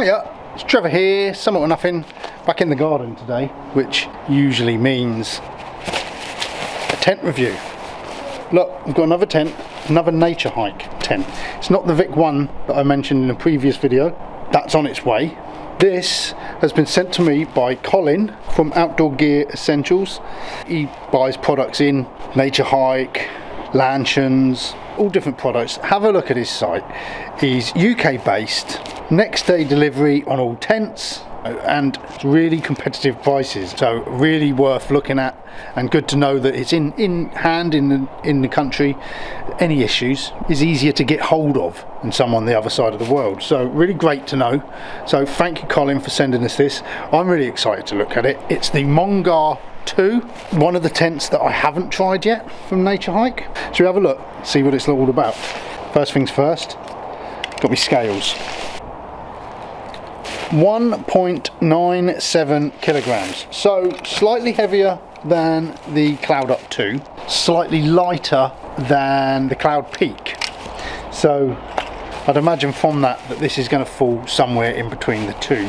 Hiya, it's Trevor here, Summit or Nothing, back in the garden today, which usually means a tent review. Look, I've got another tent, another Nature Hike tent. It's not the Vik 1 that I mentioned in a previous video, that's on its way. This has been sent to me by Colin from Outdoor Gear Essentials. He buys products in Naturehike, Lanshans, all different products. Have a look at his site. He's UK based, next day delivery on all tents and really competitive prices, so really worth looking at and good to know that it's in hand in the country. Any issues is easier to get hold of than someone the other side of the world, so really great to know. So thank you Colin for sending us this. I'm really excited to look at it. It's the Mongar 2, one of the tents that I haven't tried yet from Naturehike. So we have a look, see what it's all about. First things first, got me scales. 1.97 kilograms, so slightly heavier than the Cloud Up 2, slightly lighter than the Cloud Peak, so I'd imagine from that this is going to fall somewhere in between the two.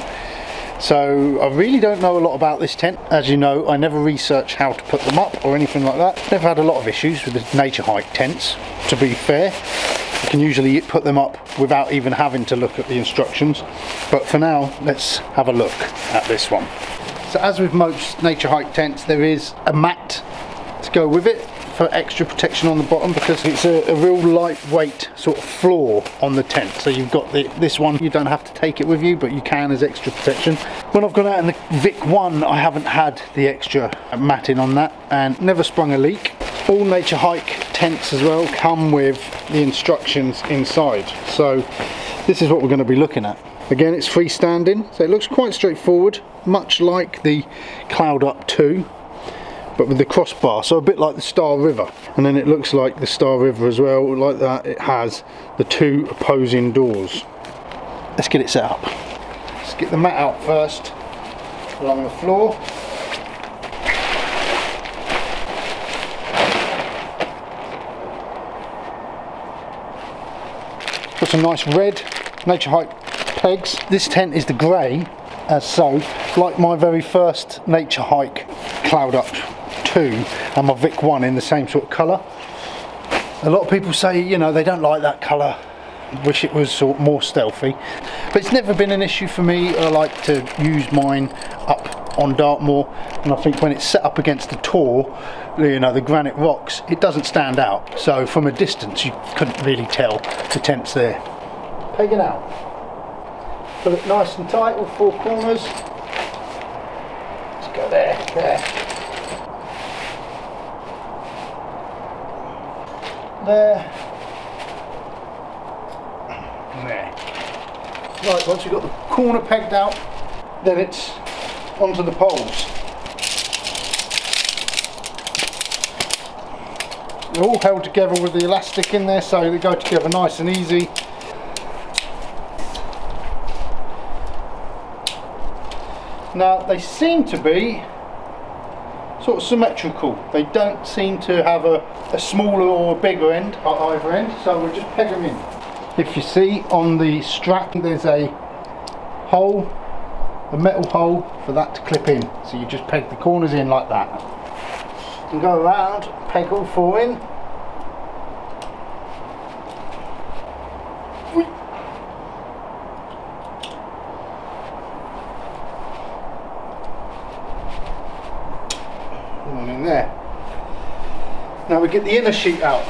So I really don't know a lot about this tent. As you know, I never research how to put them up or anything like that. Never had a lot of issues with the Naturehike tents, to be fair. You can usually put them up without even having to look at the instructions, but for now let's have a look at this one. So as with most Naturehike tents, there is a mat to go with it for extra protection on the bottom, because it's a real lightweight sort of floor on the tent. So you've got this one, you don't have to take it with you, but you can as extra protection. When I've gone out in the Vik 1, I haven't had the extra matting on that and never sprung a leak. All Naturehike tents as well come with the instructions inside, so this is what we're going to be looking at. Again, it's freestanding, so it looks quite straightforward, much like the Cloud Up 2, but with the crossbar, so a bit like the Star River. And then it looks like the Star River as well, like that. It has the two opposing doors. Let's get it set up. Let's get the mat out first along the floor. Got some nice red Naturehike pegs. This tent is the grey, as so, like my very first Naturehike Cloud Up 2 and my Vik 1 in the same sort of colour. A lot of people say, you know, they don't like that colour, wish it was sort of more stealthy, but it's never been an issue for me. I like to use mine up on Dartmoor, and I think when it's set up against the tor, you know, the granite rocks, it doesn't stand out, so from a distance you couldn't really tell the tent's there. Peg it out, pull it nice and tight with four corners. Let's go there, there. Right, once you've got the corner pegged out, then it's onto the poles. They're all held together with the elastic in there, so they go together nice and easy. Now they seem to be sort of symmetrical. They don't seem to have a smaller or a bigger end at either end, so we'll just peg them in. If you see on the strap, there's a hole, a metal hole for that to clip in, so you just peg the corners in like that and go around, peg all four in. In there. Now we get the inner sheet out.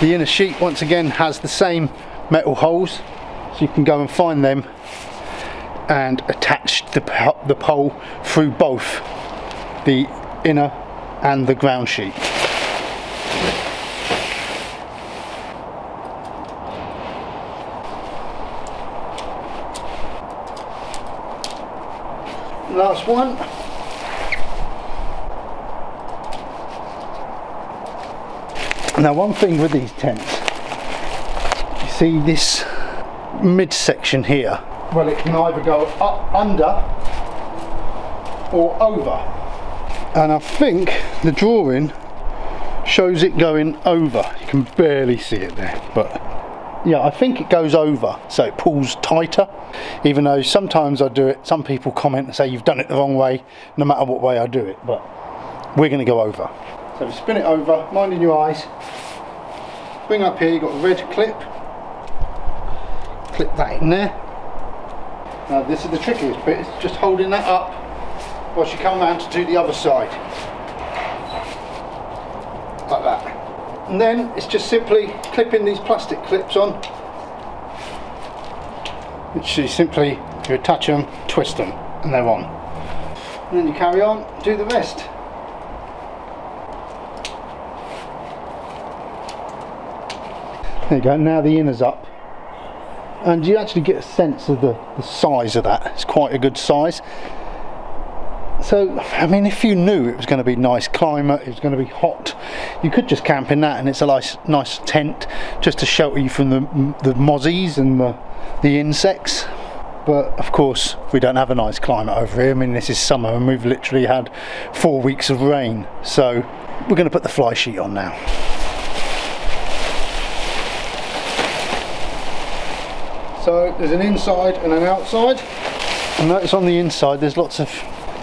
The inner sheet once again has the same metal holes, so you can go and find them and attach the pole through both the inner and the ground sheet. Last one. Now one thing with these tents, you see this midsection here, well, it can either go up, under or over, and I think the drawing shows it going over. You can barely see it there, but yeah, I think it goes over, so it pulls tighter, even though sometimes I do it, some people comment and say you've done it the wrong way, no matter what way I do it, but we're going to go over. So spin it over, minding your eyes, bring up here, you've got a red clip, clip that in there. Now this is the trickiest bit, it's just holding that up whilst you come round to do the other side, like that. And then it's just simply clipping these plastic clips on, which is simply, you attach them, twist them, and they're on. And then you carry on, do the rest. There you go, now the inner's up. And you actually get a sense of the size of that. It's quite a good size. So, I mean, if you knew it was going to be nice climate, it was going to be hot, you could just camp in that, and it's a nice tent just to shelter you from the mozzies and the insects. But of course, we don't have a nice climate over here. I mean, this is summer and we've literally had 4 weeks of rain. So we're going to put the fly sheet on now. So there's an inside and an outside, and notice on the inside there's lots of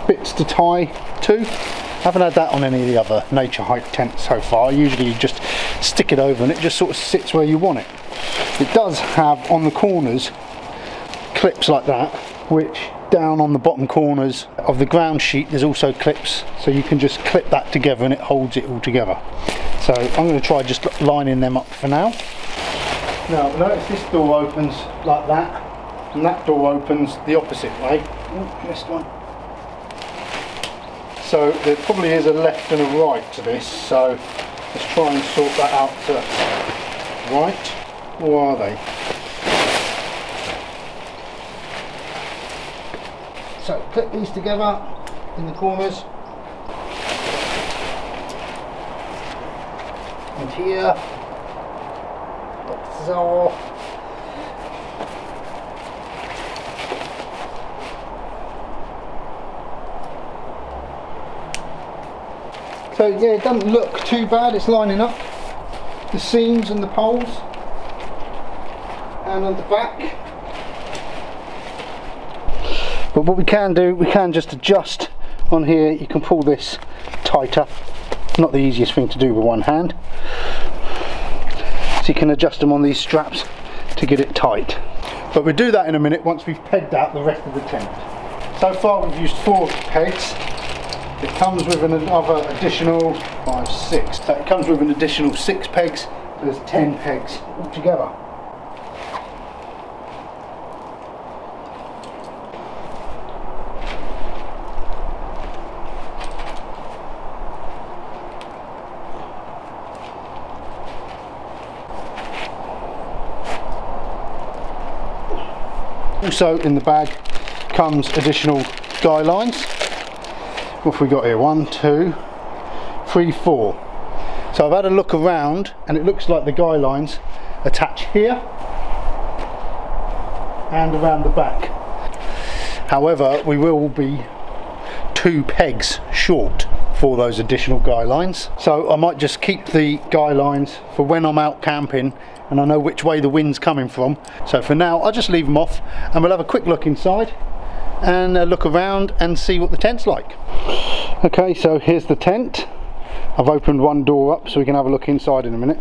bits to tie to. I haven't had that on any of the other nature hike tents so far. Usually you just stick it over and it just sort of sits where you want it. It does have on the corners clips like that, which down on the bottom corners of the ground sheet there's also clips, so you can just clip that together and it holds it all together. So I'm going to try just lining them up for now. Now notice this door opens like that, and that door opens the opposite way. Ooh, missed one. So there probably is a left and a right to this, so let's try and sort that out to right. Or are they? So clip these together in the corners. And here. So, yeah, it doesn't look too bad. It's lining up the seams and the poles, and on the back. But what we can do, we can just adjust on here. You can pull this tighter. Not the easiest thing to do with one hand. So you can adjust them on these straps to get it tight. But we'll do that in a minute once we've pegged out the rest of the tent. So far we've used 4 pegs. It comes with another additional 5, 6. So it comes with an additional 6 pegs. So there's 10 pegs altogether. Also in the bag comes additional guy lines. What have we got here? 1, 2, 3, 4. So I've had a look around and it looks like the guy lines attach here and around the back. However, we will be 2 pegs short for those additional guy lines. So I might just keep the guy lines for when I'm out camping and I know which way the wind's coming from. So for now, I'll just leave them off and we'll have a quick look inside and look around and see what the tent's like. Okay, so here's the tent. I've opened one door up so we can have a look inside in a minute.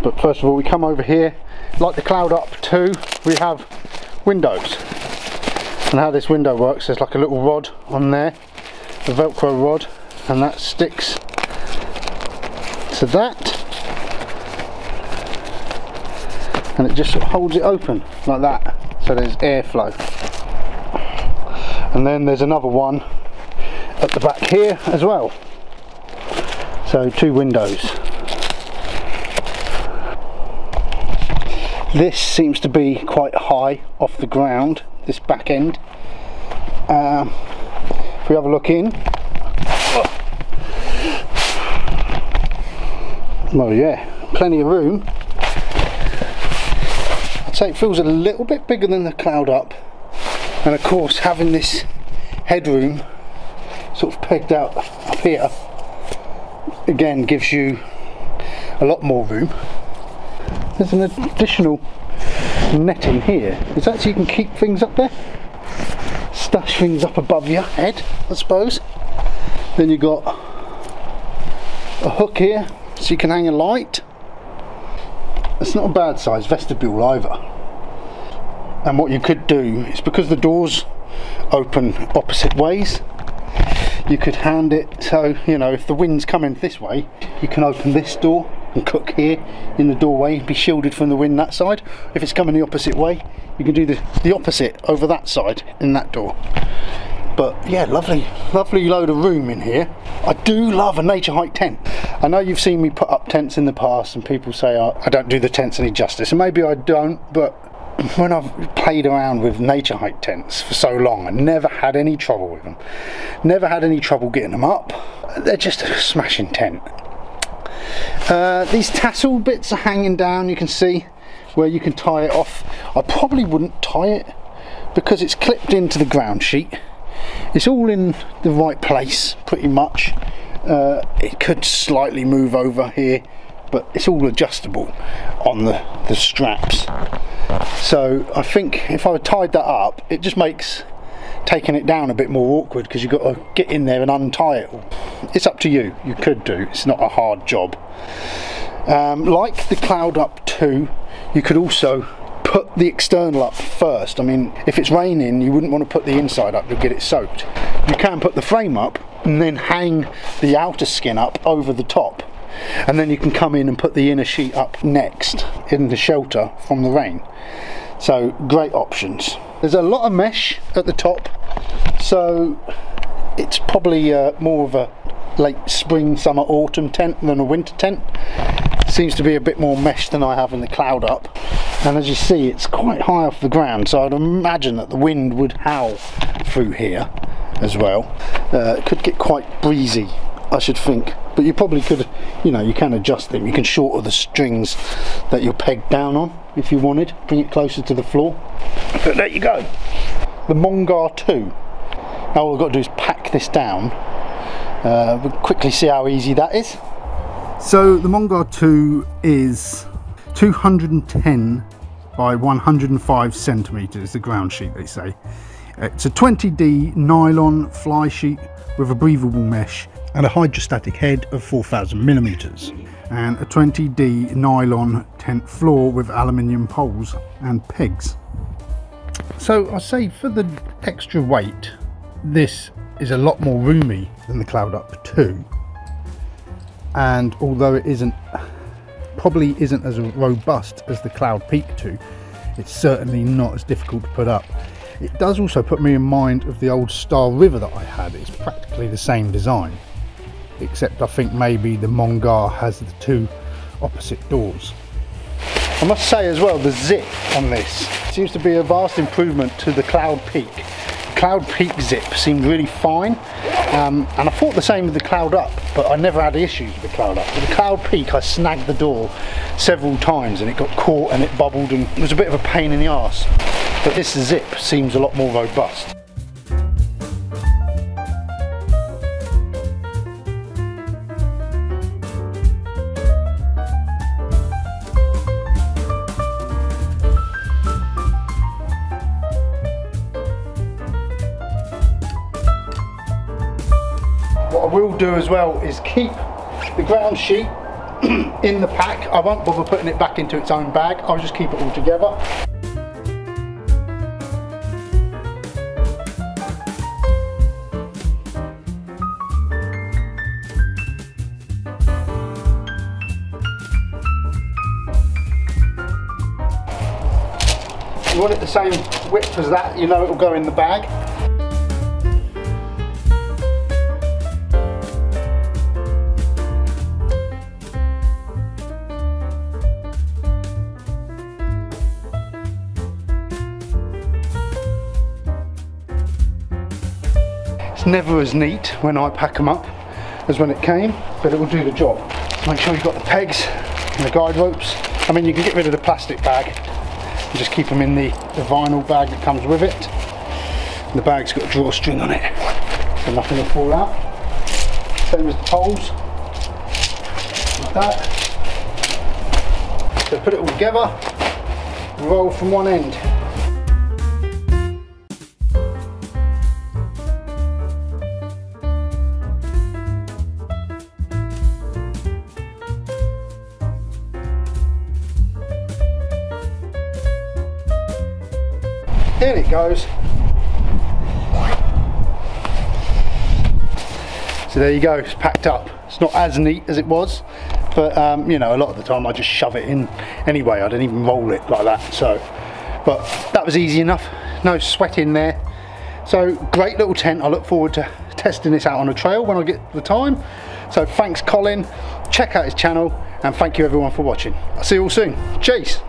But first of all, we come over here. Like the Cloud Up 2, we have windows. And how this window works, there's like a little rod on there, a Velcro rod, and that sticks to that. And it just sort of holds it open like that, so there's airflow. And then there's another one at the back here as well. So 2 windows. This seems to be quite high off the ground, this back end. If we have a look in, well, yeah, plenty of room. So it feels a little bit bigger than the Cloud Up, and of course having this headroom sort of pegged out up here again gives you a lot more room. There's an additional netting here. Is that so you can keep things up there? Stash things up above your head, I suppose. Then you've got a hook here so you can hang a light. It's not a bad size vestibule either. And what you could do is, because the doors open opposite ways, you could hand it so, you know, if the wind's coming this way, you can open this door and cook here in the doorway, be shielded from the wind that side. If it's coming the opposite way, you can do the opposite over that side in that door. But yeah, lovely load of room in here. I do love a Naturehike tent. I know you've seen me put up tents in the past and people say I don't do the tents any justice, and maybe I don't, but when I've played around with Naturehike tents for so long, I never had any trouble with them. Never had any trouble getting them up. They're just a smashing tent. These tassel bits are hanging down, you can see where you can tie it off. I probably wouldn't tie it because it's clipped into the ground sheet. It's all in the right place pretty much. It could slightly move over here, but it's all adjustable on the straps. So I think if I tied that up, it just makes taking it down a bit more awkward because you've got to get in there and untie it all. It's up to you, you could do, it's not a hard job. Like the Cloud Up 2, you could also put the external up first. I mean, if it's raining, you wouldn't want to put the inside up, you'll get it soaked. You can put the frame up and then hang the outer skin up over the top, and then you can come in and put the inner sheet up next in the shelter from the rain. So great options. There's a lot of mesh at the top, so it's probably more of a late spring, summer, autumn tent than a winter tent. Seems to be a bit more mesh than I have in the Cloud Up, and as you see, it's quite high off the ground, so I'd imagine that the wind would howl through here as well. It could get quite breezy, I should think, but you probably could, you know, you can adjust them. You can shorten the strings that you're pegged down on if you wanted, bring it closer to the floor. But there you go, the Mongar 2. Now all I've got to do is pack this down. We'll quickly see how easy that is. So the Mongar 2 is 210 by 105 centimetres, the ground sheet they say. It's a 20D nylon fly sheet with a breathable mesh and a hydrostatic head of 4,000 millimetres, and a 20D nylon tent floor with aluminium poles and pegs. So I say for the extra weight, this is a lot more roomy than the Cloud Up 2, and although it probably isn't as robust as the Cloud Peak 2, it's certainly not as difficult to put up. It does also put me in mind of the old Star River that I had. It's practically the same design, except I think maybe the Mongar has the two opposite doors. I must say as well, the zip on this seems to be a vast improvement to the Cloud Peak. The Cloud Peak zip seemed really fine, and I thought the same with the Cloud Up, but I never had issues with the Cloud Up. With the Cloud Peak, I snagged the door several times and it got caught and it bubbled and it was a bit of a pain in the arse. But this zip seems a lot more robust. What I will do as well is keep the ground sheet in the pack. I won't bother putting it back into its own bag. I'll just keep it all together. You want it the same width as that, you know it'll go in the bag. It's never as neat when I pack them up as when it came, but it will do the job. Make sure you've got the pegs and the guide ropes. I mean, you can get rid of the plastic bag, just keep them in the vinyl bag that comes with it. The bag's got a drawstring on it, so nothing will fall out. Same as the poles, like that. So put it all together, roll from one end. In it goes. So there you go, it's packed up. It's not as neat as it was, but you know, a lot of the time I just shove it in anyway. I didn't even roll it like that, so. But that was easy enough, no sweat in there. So great little tent, I look forward to testing this out on a trail when I get the time. So thanks Colin, check out his channel, and thank you everyone for watching. I'll see you all soon, cheers.